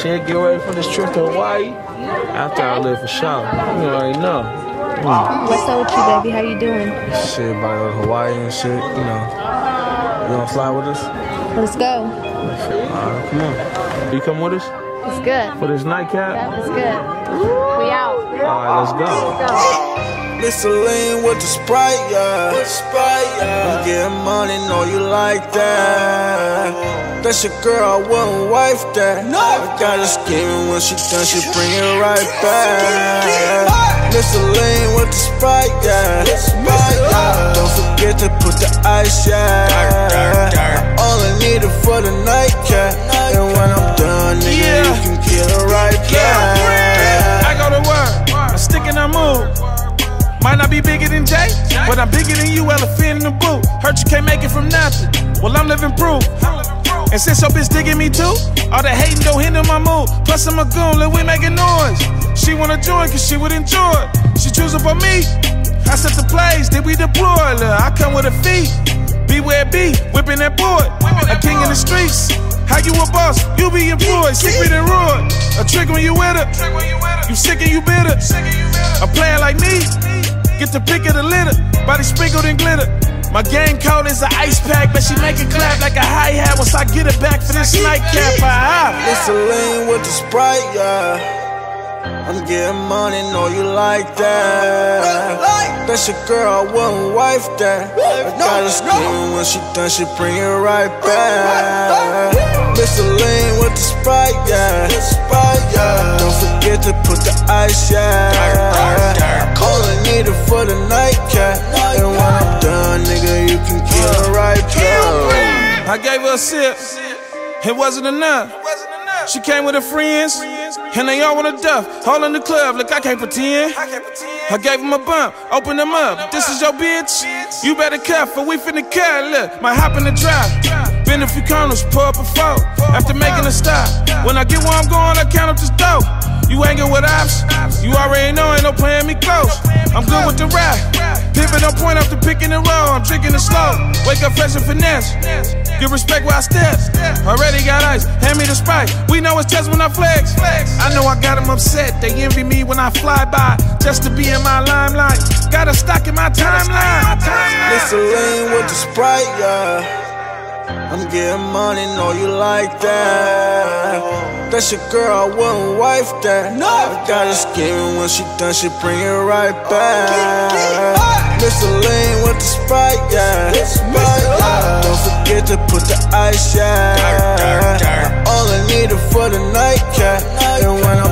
shit, get ready for this trip to Hawaii. After I live for sure. You already know. What's up with you, baby? How you doing? Shit, about Hawaii and shit, you know. You gonna fly with us? Let's go. Alright, come on. You come with us? It's good. For this nightcap? Yeah, it's good. We out. Alright, let's go. Let's go. Miss Elaine with the Sprite, yeah. I'm getting money, know you like that. That's your girl, I wouldn't wife that. I got her scheming when she done, she bring it right back. Miss Elaine with the Sprite, yeah. Don't forget to put the ice, yeah. All I need is for the night, yeah. And when I'm done, nigga, you can get her right back. I go to work, I stick and I move. Might not be bigger than Jay, but I'm bigger than you, elephant in the boot. Hurt you can't make it from nothing, well I'm living proof. And since your bitch digging me too, all the hating don't hinder my mood. Plus I'm a goon, look we making noise. She wanna join cause she would enjoy it. She choose up on me, I set the plays, then we deploy. Look, I come with a fee, beware B, whipping that board. A king in the streets, how you a boss, you be employed. Sick me than roared, a trick when you with her. You sick and you bitter, a player like me. Get the pick of the litter, body sprinkled in glitter. My game cold as an ice pack, but she make it clap like a hi-hat once I get it back for this nightcap. Miss Elaine with the Sprite, yeah. I'm getting money, know you like that. That's your girl, I wouldn't wife that. I got her scheming when she done, she bring it right back. Miss Elaine with the Sprite, yeah. Don't forget to put the ice, yeah. All I need it for the night, yeah. And when I'm done, nigga, you can kill right now. I gave her a sip, it wasn't enough. She came with her friends, and they all want a duff. All in the club, look, I can't pretend. I gave him a bump, open them up. This is your bitch, you better cuff, or we finna cut. Look, might hop in the drive. Been a few corners, pour up a foe. After making a stop, when I get where I'm going, I count up this dope. You ain't good with ops, you already know ain't no playing me close. I'm good with the rap, pivot on point after picking the roll. I'm drinking it slow, wake up fresh and finesse. Give respect where I step, already got ice, hand me the Sprite. We know it's just when I flex, I know I got them upset. They envy me when I fly by, just to be in my limelight. Got a stock in my timeline. Miss Elaine with the Sprite, yeah. I'm getting money, know you like that. That's your girl, I wouldn't wife that. I got her scheming when she done, she bring it right back. Miss Elaine with the Sprite, yeah. Don't forget to put the ice, yeah. All I need is for the night, yeah. And when I'm